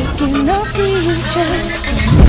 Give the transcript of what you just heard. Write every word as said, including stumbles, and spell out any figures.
taking the future.